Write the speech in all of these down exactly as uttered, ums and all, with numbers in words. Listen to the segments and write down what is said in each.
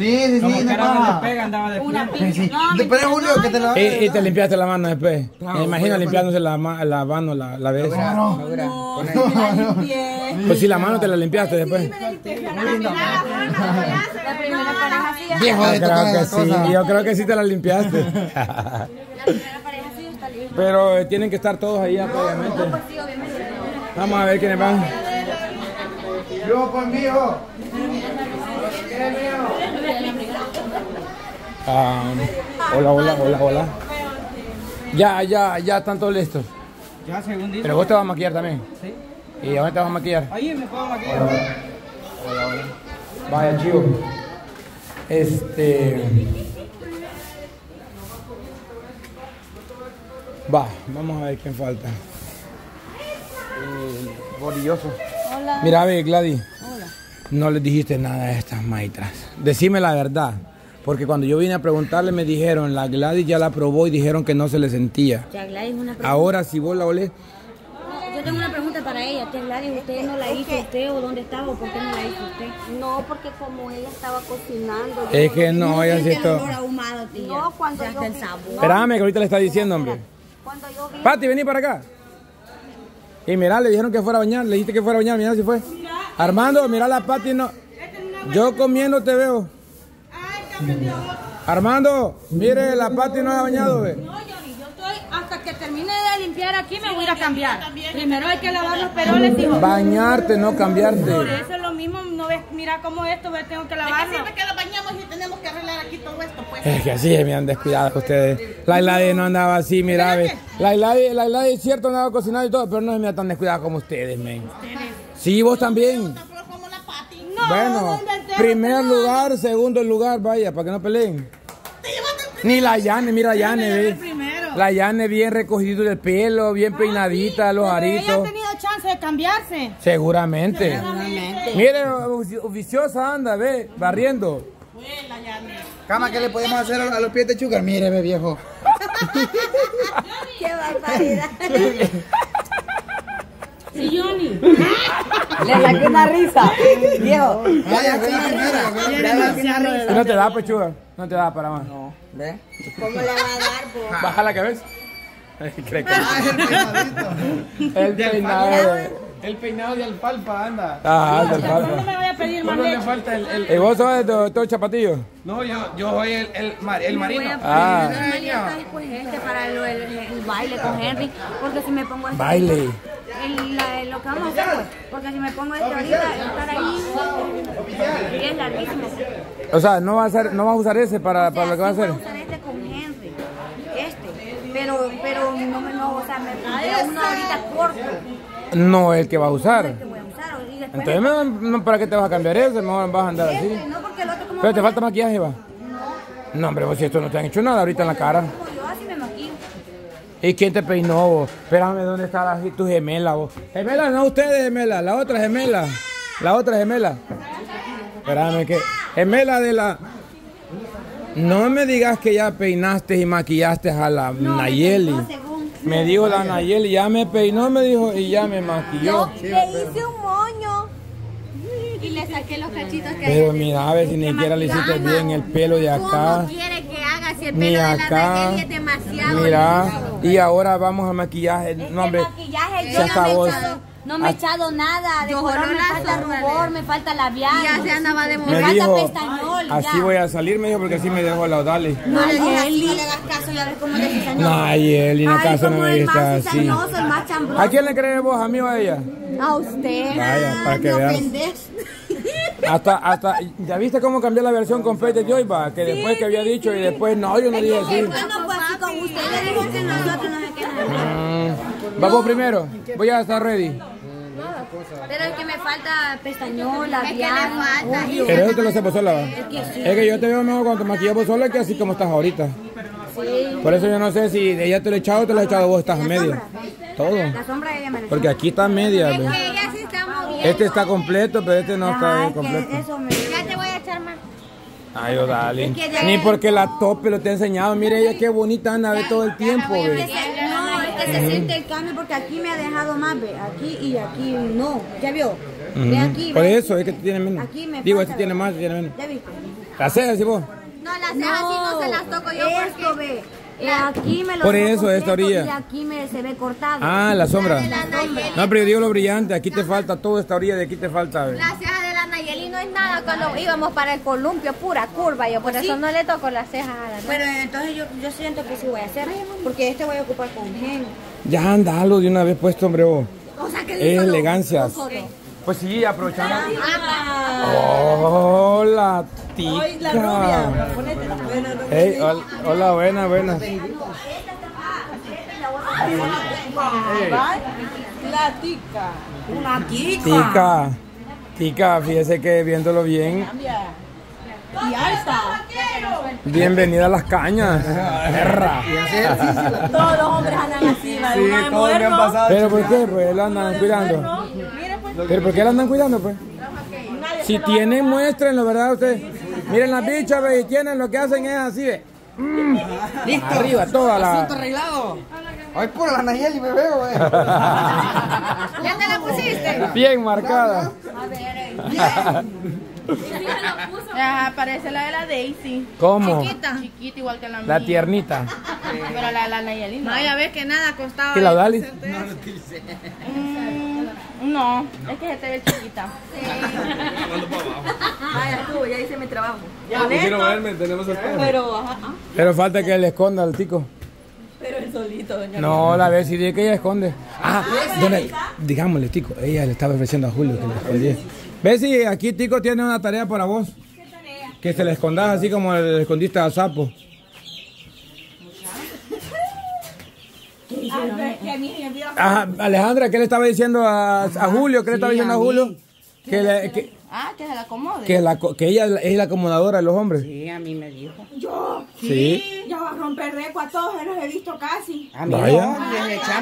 Sí, sí, como sí. Como no pega, andaba después. Una pinza. Sí, sí. No, después, Julio, no, que te la... Y, y te limpiaste la mano después. No, me imagino limpiándose la, la mano, la, la vez. No, no, no, no, no, no, no. Pues si la mano te la limpiaste después. Yo creo que sí te la limpiaste. La primera pareja sí está limpia. Pero tienen que estar todos ahí, obviamente. Vamos a ver quiénes van. Yo conmigo. Um, hola, hola, hola, hola. Ya, ya, ya están todos listos. Ya, según dice. Pero vos te vas a maquillar también. Sí. ¿Y dónde te vas a maquillar? Ahí me puedo maquillar. Hola, hola, hola. Vaya, chivo. Este... Va, vamos a ver quién falta. Eh, Borilloso. Hola. Mira, a ver, Gladys. Hola. No les dijiste nada a estas maitras. Decime la verdad. Porque cuando yo vine a preguntarle me dijeron, la Gladys ya la probó y dijeron que no se le sentía. Ya, Gladys, una pregunta. Ahora, si vos la olés... Yo tengo una pregunta para ella, que Gladys, ¿usted no la hizo usted o dónde estaba o por qué no la hizo usted? No, porque como ella estaba cocinando... Es que no, ella sí estaba... No, cuando yo... Espérame, que ahorita le está diciendo, hombre. Cuando yo vi... Pati, vení para acá. Y mirá, le dijeron que fuera a bañar, le dijiste que fuera a bañar, mirá si fue. Armando, mirá la Pati, no... Yo comiendo te veo. Armando, mire, la Pati no la ha bañado, ve. No, yo yo estoy hasta que termine de limpiar aquí, me voy a ir a cambiar. Primero hay que lavar los peroles, hijo. Bañarte, no cambiarte. Por eso es lo mismo, no ves, mira cómo esto, ve, tengo que lavarlo. Es que siempre que lo bañamos y tenemos que arreglar aquí todo esto, pues. Es que así me han descuidado ustedes. La Gladys no andaba así, mira, ve. La Gladys, la Gladys es cierto, andaba cocinando y todo, pero no se me ha tan descuidado como ustedes, men. Sí, vos también. Bueno, primer lugar, segundo lugar, vaya, para que no peleen. Ni la Yane, mira la Yane, la Yane bien recogido del pelo, bien peinadita, los aritos. Ella ha tenido chance de cambiarse. Seguramente. Mire, viciosa anda, ve, barriendo. Cama, ¿qué le podemos hacer a los pies de Chugar? Míreme, viejo. Qué barbaridad. Johnny. Le saqué una risa, viejo. No te da, pechuga. No te da para más. No. ¿Ve? ¿Cómo le va a dar, pues? Baja la cabeza. Creo que... El peinado. El peinado de alfalfa, anda. Ah, de alfalfa. ¿Cuándo me voy a pedir más leche? Falta el, el... ¿Y vos sos todo, todo chapatillo? No, yo, yo soy el, el, mar, el marino. Voy a ah. El marino pues este para el, el, el baile con Henry, porque si me pongo este... Baile. El, la, lo que vamos a hacer, pues, porque si me pongo este ahorita, estar ahí es larguísimo. O sea, no vas a, no va a usar ese para, o sea, para lo que vas a hacer. Voy a usar este con Henry, este, pero, pero no me no, o sea, me puse uno ahorita corto. No es el que vas a usar. No, el que voy a usar. Y entonces, no, no, ¿para qué te vas a cambiar eso? Mejor vas a andar así. No, porque el otro como... Pero te falta maquillaje, va. No. No, hombre, vos si esto no te han hecho nada ahorita bueno, en la cara. Yo así me maquillo. ¿Y quién te peinó, vos? Espérame, ¿dónde está la, tu gemela, vos? Gemela, no ustedes, gemela. La otra gemela. La otra gemela. Espérame, que... Gemela de la... No me digas que ya peinaste y maquillaste a la no, Nayeli. Me dijo la Nayeli, ya me peinó, me dijo, y ya me maquilló. Yo le hice un moño y le saqué los cachitos que... Pero mira, a ver si ni siquiera le hiciste bien el pelo de acá. ¿Cómo quiere que haga si el pelo de la Nayeli es demasiado? Mira, y ahora vamos a maquillaje. No, hombre, maquillaje yo no me he echado nada. De color me falta rubor, me falta labial. Ya se andaba de morir. Me falta pestañol. Así voy a salir, me dijo, porque así me dejó laudarle. Nayeli. Nayeli, en el caso no me está así. ¿A quién le crees vos, amigo, a ella? A usted. Vaya, para que veas. Hasta, hasta, ¿ya viste cómo cambié la versión con Pete Joy? Va, que después que había dicho y después no, yo no dije así. Vamos primero, voy a estar ready. Pero es que me falta pestañol, labial. Pero eso te lo sé vos sola, va. Es que yo te veo mejor cuando te maquillas vos sola que así como estás ahorita. Sí. Por eso yo no sé si ella te lo he echado o te lo he echado vos, estás a media. Todo. La sombra ella me la... Porque aquí está media. Es que ella sí está moviendo. Este está completo, pero este no... Ajá, está completo. Eso me... Ya te voy a echar más. Ay, oh, dale. Es que ya... Ni porque la tope lo te he enseñado. Mire ella qué bonita anda, ve todo el tiempo. No, es que se siente el cambio porque aquí me ha dejado más, ve. Aquí y aquí no. ¿Ya vio? De aquí. Por eso es que tiene menos. Digo, este tiene más, tiene menos. ¿Ya viste? ¿Las cejas, sí, vos? No, las cejas no, sí no se las toco yo esto, porque... La, aquí me lo por eso, esta orilla. Y aquí me, se ve cortado. Ah, la sombra. La la sombra. No, pero yo digo lo brillante. Aquí no, te falta toda esta orilla de aquí te falta. ¿Ves? La ceja de la Nayeli no es nada. Cuando íbamos para el columpio, pura curva. Yo por pues eso sí. No le toco las cejas a la Pero entonces yo, yo siento que sí voy a hacer. Porque este voy a ocupar con genio. Ya andalo de una vez puesto, hombre. Oh. O sea, que es elegancias. ¿Qué? Pues sí, aprovechando. Hola, tica. Hoy la rubia. Ponete la buena, rubia. Hey, hola, hola, buena, buena. La tica. Una tica. Tica. Tica, fíjese que viéndolo bien. Y alta. Bienvenida a las cañas. Perra. Todos los hombres andan así, ¿verdad? Pero ¿por qué? Pues la andan cuidando. ¿Pero por qué la andan cuidando, pues? Si tienen, muéstrenlo, ¿verdad? Ustedes miren las bichas, ve, y tienen, lo que hacen es así, ve. Mm. Listo. Arriba, toda la... arreglado. Ay, por la Nayeli me veo, eh. ¿Ya te la pusiste? Bien marcada. A ver, bien. Ajá, parece la de la Daisy. ¿Cómo? Chiquita. Chiquita igual que la mía. La tiernita. Sí. Pero la, la Nayeli no. No, ya ves que nada costaba. ¿Que la Dali? No lo utilicé. No, es que se te ve chiquita. Sí. Vaya, tú, ya hice mi trabajo. Ya quiero verme, tenemos el pelo. Pero, ajá. Pero falta que le esconda al tico. Pero el solito, doña. No, la Bessy dice que ella esconde. Ah, digámosle, tico, ella le estaba ofreciendo a Julio que le escondiera. Bessy, aquí tico tiene una tarea para vos. ¿Qué tarea? Que se le escondas así como le escondiste al sapo. Ajá, Alejandra, ¿qué le estaba diciendo a, a Julio? ¿Qué le estaba diciendo a Julio? Que le, que, ah, que se la acomode. Que, la, que ella es la acomodadora de los hombres. Sí, a mí me dijo. ¿Yo? Sí. ¿Sí? Yo a romper récord a todos, ya los he visto casi. A mí vaya.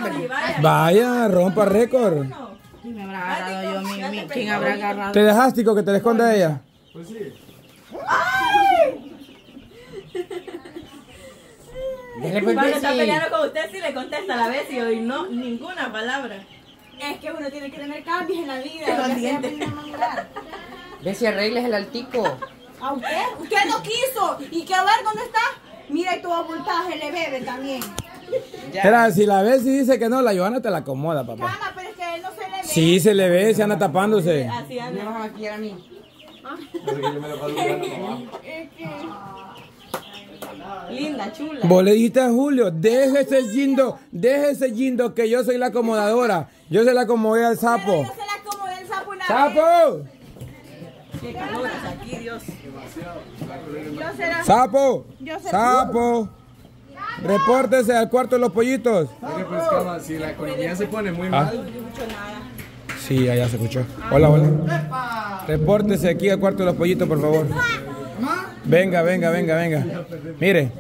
Vaya, vaya, rompa récord. ¿Quién habrá agarrado yo? Mi, mi, ¿Quién habrá agarrado? ¿Te dejaste que te le esconda ella? Pues sí. ¡Ay! Pablo está peleando con usted si le contesta a la vez y hoy no, ninguna palabra. Es que uno tiene que tener cambios en la vida. Ve si arregles el altico. ¿A usted? Usted no quiso. ¿Y qué a ver dónde está? Mira, y tu voltaje le bebe también. Era, si la ves y dice que no, la Johanna te la acomoda, papá. Cama, pero es que él no se le ve. Sí, se le ve, se anda tapándose. Así anda. No vas a maquillar a mí. Es que... linda, chula. Vos le dijiste a Julio, déjese yindo, déjese yindo que yo soy la acomodadora. Yo se la acomodé al sapo. Pero yo se la acomodé al sapo una ¡sapo! Vez. Qué calor es aquí, Dios. Yo será... ¡Sapo! Yo será... ¡Sapo! Repórtese al cuarto de los pollitos. Oye, pues, calma, si la economía se pone muy mal. Ah. No escucho nada. Sí, allá se escuchó. Hola, hola. Repórtese aquí al cuarto de los pollitos, por favor. Venga, venga, venga, venga. Mire,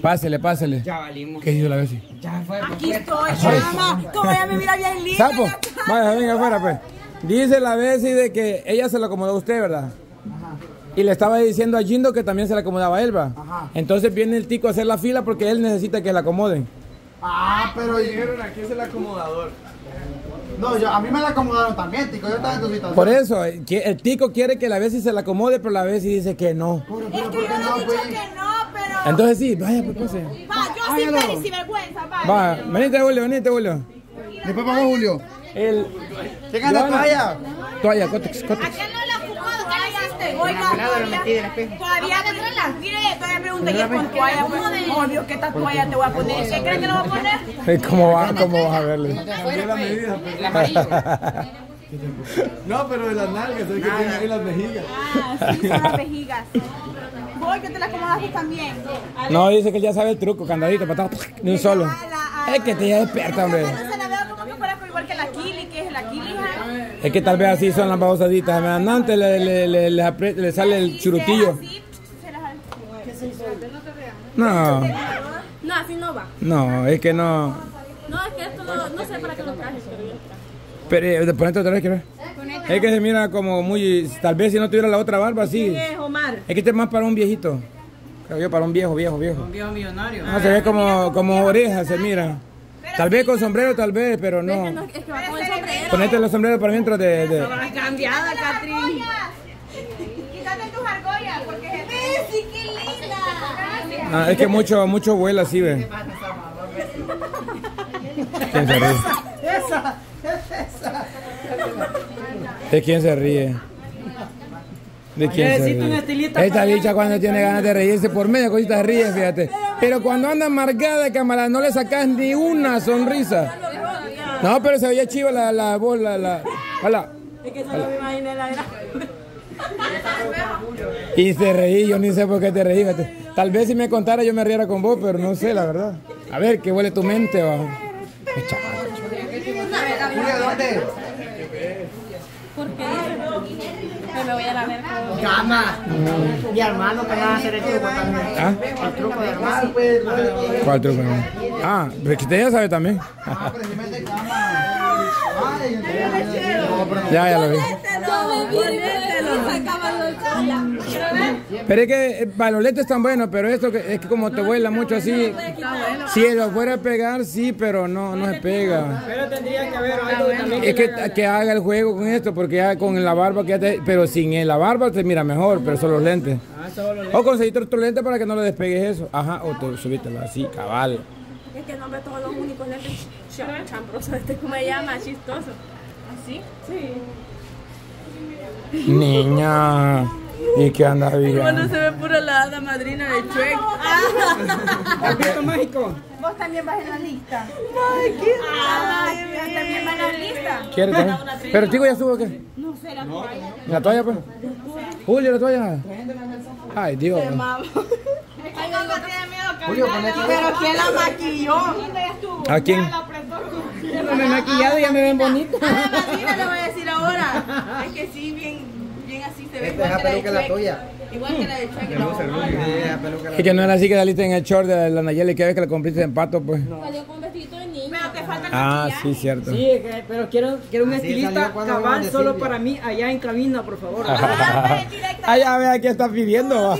pásele, pásele. Ya valimos. ¿Qué hizo la Bessy? Ya fue. Aquí estoy, chama. Como ella me mira bien linda. Sapo, vaya, venga afuera, pues. Dice la Bessy de que ella se lo acomodó a usted, ¿verdad? Ajá. Y le estaba diciendo a Jindo que también se la acomodaba a Elba. Ajá. Entonces viene el tico a hacer la fila porque él necesita que la acomoden. Ah, pero dijeron aquí es el acomodador. No, yo, a mí me la acomodaron también, tico. Yo estaba en tu situación. Por eso, el tico quiere que la Bessy se la acomode, pero la Bessy dice que no. Pero, pero, es que yo no he dicho que no, pero... Entonces sí, vaya, pues, pues. Va, yo sí, feliz y vergüenza, vaya. Va, venite, Julio, venite, Julio. Después vamos, Julio. El... ¿Qué gana toalla? Toalla, cótex, cótex. ¿A qué no la fumado? ¿Qué la gastaste? Oiga, todavía me tralas. Mire, todavía me pregunté qué con toalla. Obvio, ¿qué tal toalla te voy a poner? ¿Qué crees que lo voy a poner? ¿Cómo vas? ¿Cómo vas a verle? La medida, la amarilla. No, pero de las nalgas, hay que tener ahí las vejigas. Ah, sí, son las vejigas. Voy, que te las acomodas tú también. No, dice que ya sabe el truco, candadito, patada, ni un solo. Es que te ya despierta, hombre. Que la Kili, que es la Kili. Es que tal vez así son las babosaditas. Ah, antes le, le, le, le, apre, le sale el churutillo. No. No, así no va. No, es que no. No, es que esto no, no sé para qué lo traje. Pero ponete otra vez que ver. Es que se mira como muy. Tal vez si no tuviera la otra barba, sí. Es que este es más para un viejito. Creo yo, para un viejo, viejo, viejo. Un viejo millonario. No, se ve como, como oreja, se mira. Tal vez con sombrero, tal vez, pero no. Es que no es que va con el sombrero. Ponete los sombreros para mientras de... de... cambiada, Catrín. Quítate tus argollas, porque es el... Ah, es que mucho, mucho vuela así, ve. ¿Quién se ríe? Esa, esa. ¿De quién se ríe? ¿De quién se ríe? Esta bicha cuando tiene ganas de reírse por medio cosita se ríe, fíjate. Pero cuando anda amargada, camarada, no le sacas ni una sonrisa. No, pero se veía chiva la, la voz, la, la... Hola. Es que solo me imaginé la grande. Y se reí, yo ni sé por qué te reí. Tal vez si me contara yo me riera con vos, pero no sé, la verdad. A ver, ¿qué huele tu mente? Bajo. ¿Dónde? ¿Por qué? Me voy a la verga. Cama. Y Armando que va a hacer el truco también. ¿Ah? El truco de Armando. ¿Cuál truco? Ah, usted ya sabe también. Ah, pero si me de cama. Ay, ya, ya lo vi. Pero es que para los letes están buenos, pero esto que, es que como te vuela mucho así, si lo fuera a pegar, sí, pero no, no se pega. Pero tendría que haber algo. Es que, que haga el juego con esto, porque ya con la barba, que ya te, pero sin la barba te mira mejor, pero son los lentes. O conseguiste otro lente para que no le despegues eso. Ajá, o te subítelo así, cabal. Es que no me todos los únicos lentes chambrosos, este como se llama, chistoso. ¿Así? Sí. Niña, ¿y qué anda viendo? Bueno, se ve pura la hada madrina de Shrek. Ah, ¿Objeto mágico? Vos también vas en la lista. Ay, qué raro. También vas en la lista. ¿Quieres también? ¿Pero el tico ya estuvo o qué? No sé, la toalla. ¿La toalla, pues? Julio, ¿la toalla? Ay, Dios. Ay, no tiene miedo, cabrón. Pero ¿quién la maquilló? ¿A quién? Me he maquillado y ya me ven bonita. Ah, madrina, le voy a decir ahora. Es que sí, bien, bien así se ve. Esta es la peluca la tuya. Igual que la de Chuck. Es que no era así que saliste en el short de la Nayeli, que ves que la cumpliste en pato, pues. Salió con un vestidito de niño. Pero te falta el maquillaje. Ah, sí, cierto. Sí, pero quiero, quiero un estilista cabal solo para mí allá en cabina, por favor. Allá, ve, aquí estás viviendo.